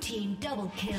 Team double kill.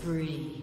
spree.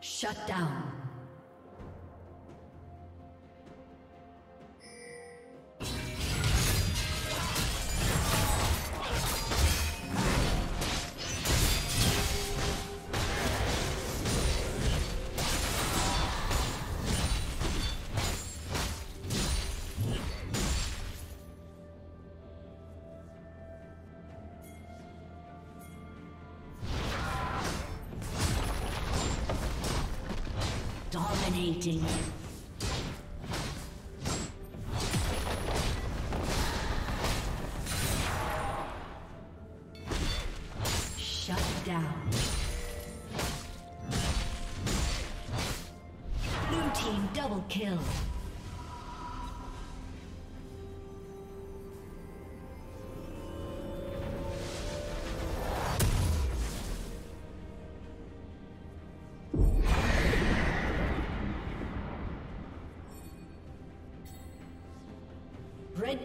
Shut down. Dominating. Shut down. Blue team double kill. Red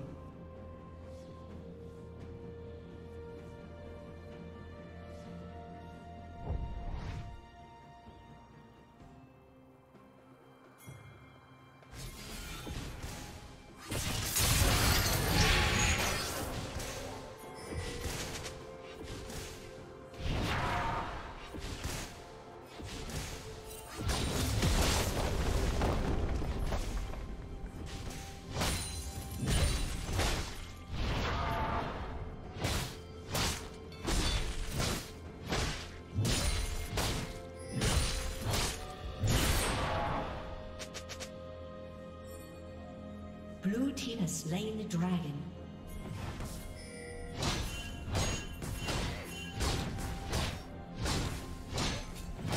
Blue team has slain the dragon.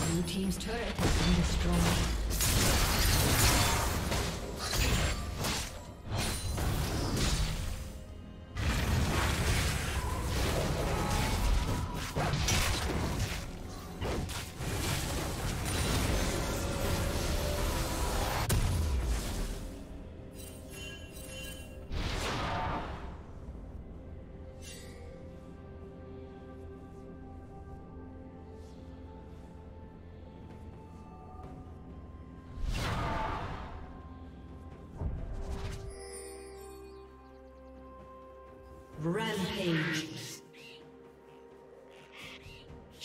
Blue team's turret has been destroyed.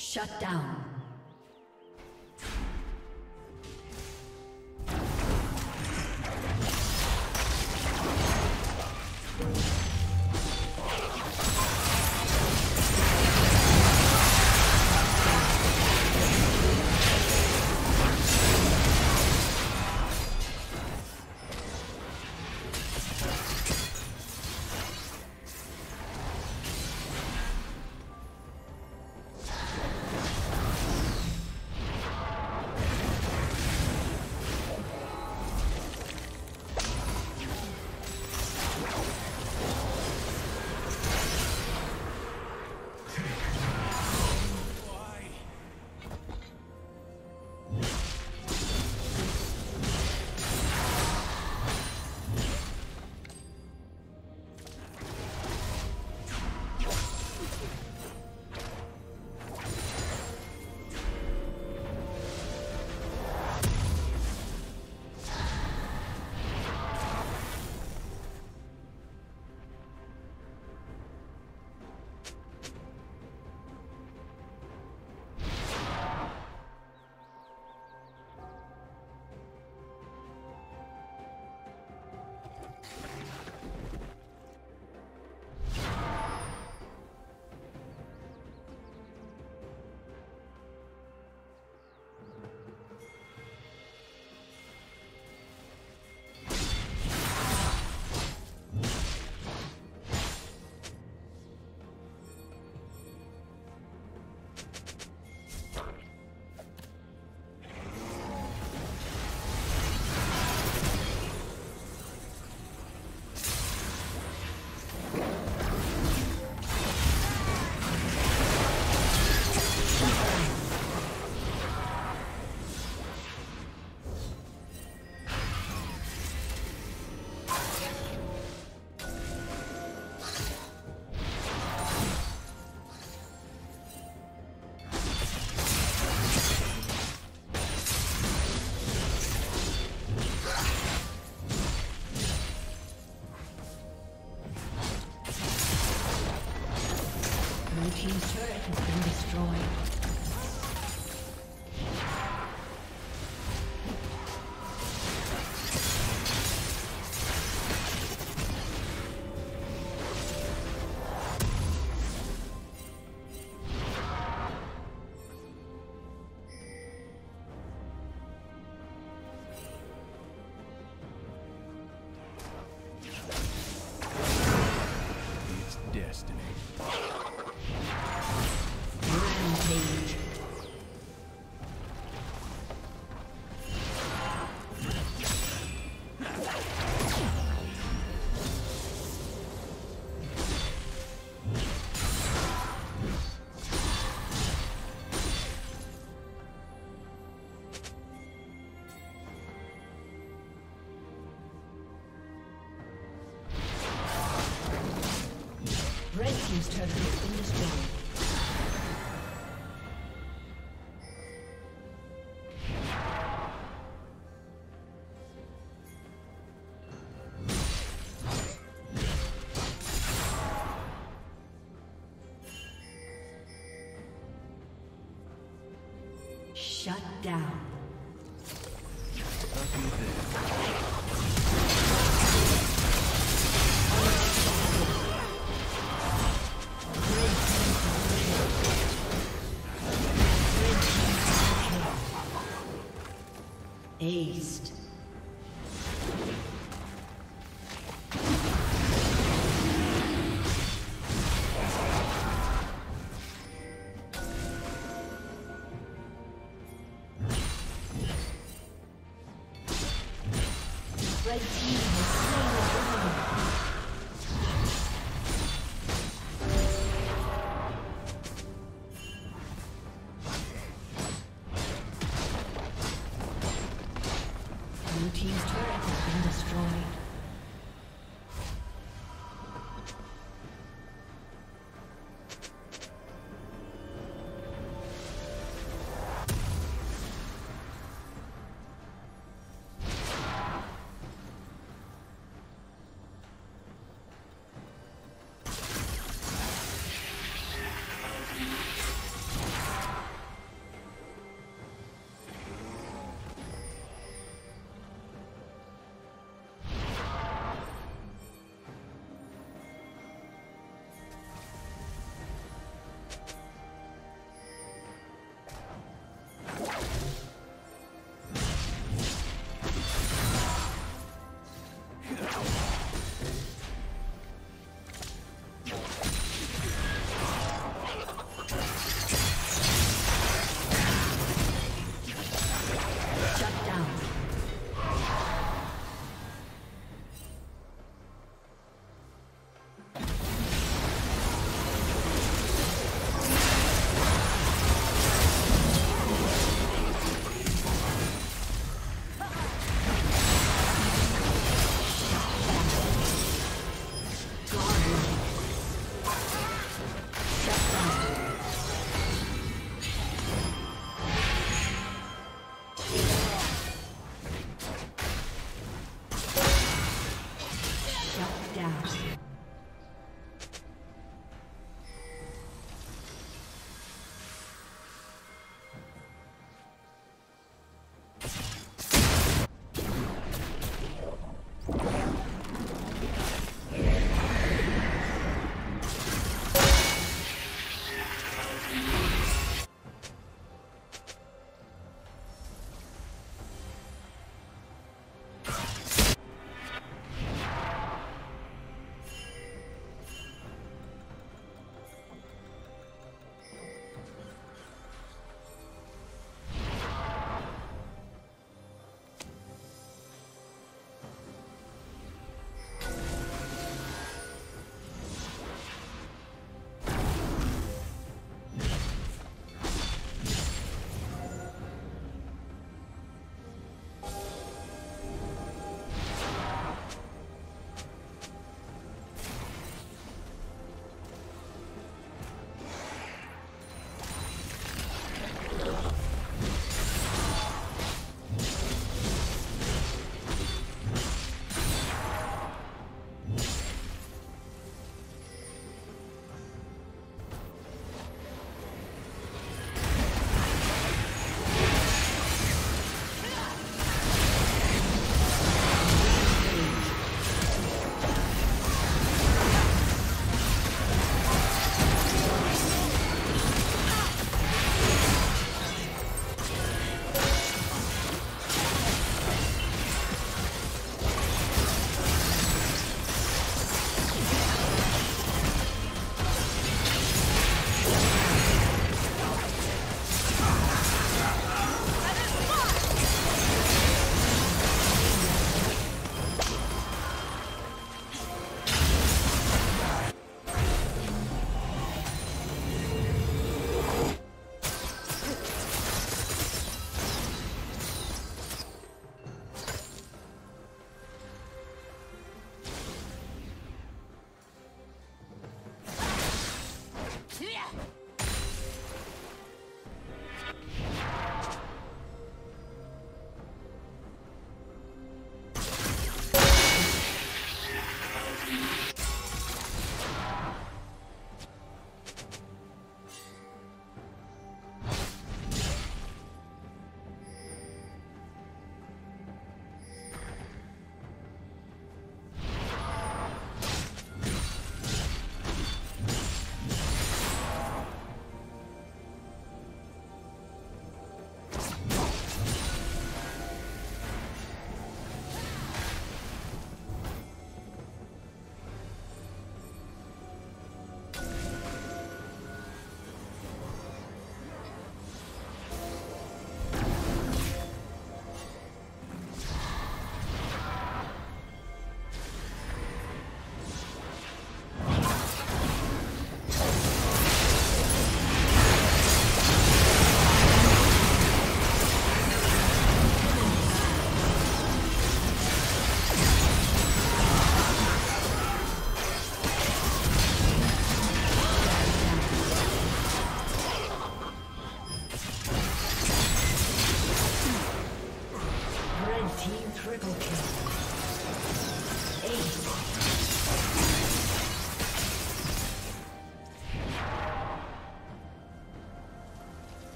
Shut down. Team's turret has been destroyed. Team's turret has been destroyed. Shut down. Aced. Red team.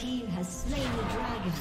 team has slain the dragon.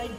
Red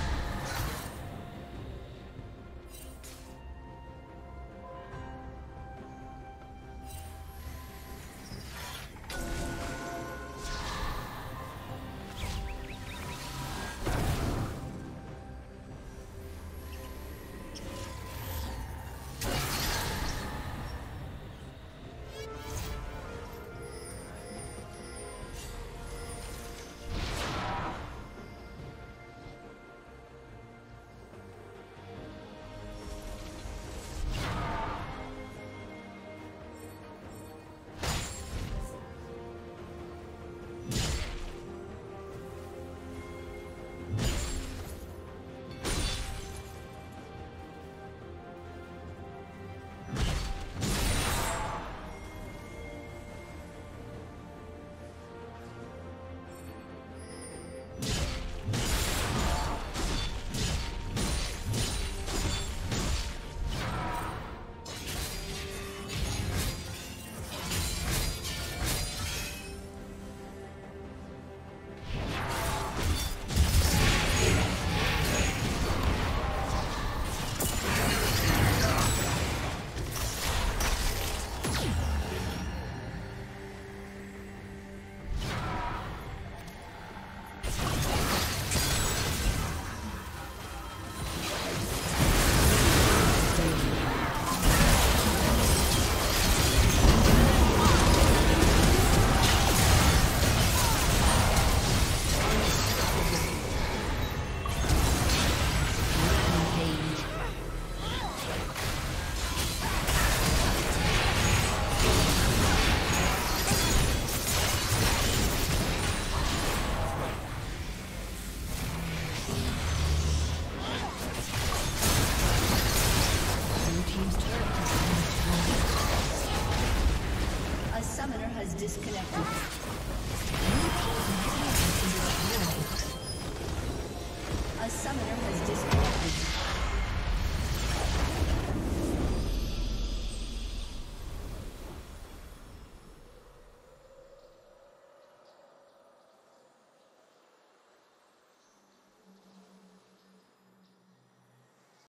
A summoner has disconnected.